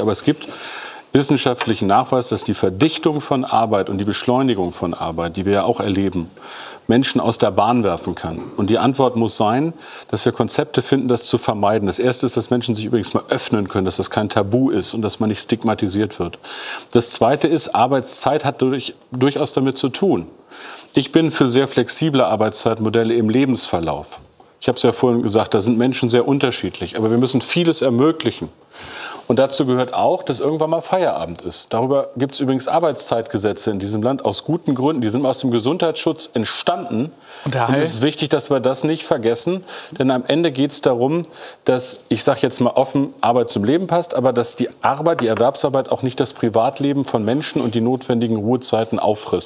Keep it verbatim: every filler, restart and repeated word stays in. Aber es gibt wissenschaftlichen Nachweis, dass die Verdichtung von Arbeit und die Beschleunigung von Arbeit, die wir ja auch erleben, Menschen aus der Bahn werfen kann. Und die Antwort muss sein, dass wir Konzepte finden, das zu vermeiden. Das Erste ist, dass Menschen sich übrigens mal öffnen können, dass das kein Tabu ist und dass man nicht stigmatisiert wird. Das Zweite ist, Arbeitszeit hat durch, durchaus damit zu tun. Ich bin für sehr flexible Arbeitszeitmodelle im Lebensverlauf. Ich habe es ja vorhin gesagt, da sind Menschen sehr unterschiedlich. Aber wir müssen vieles ermöglichen. Und dazu gehört auch, dass irgendwann mal Feierabend ist. Darüber gibt es übrigens Arbeitszeitgesetze in diesem Land aus guten Gründen. Die sind aus dem Gesundheitsschutz entstanden. Und, Und es ist wichtig, dass wir das nicht vergessen. Denn am Ende geht es darum, dass, ich sage jetzt mal offen, Arbeit zum Leben passt, aber dass die Arbeit, die Erwerbsarbeit auch nicht das Privatleben von Menschen und die notwendigen Ruhezeiten auffrisst.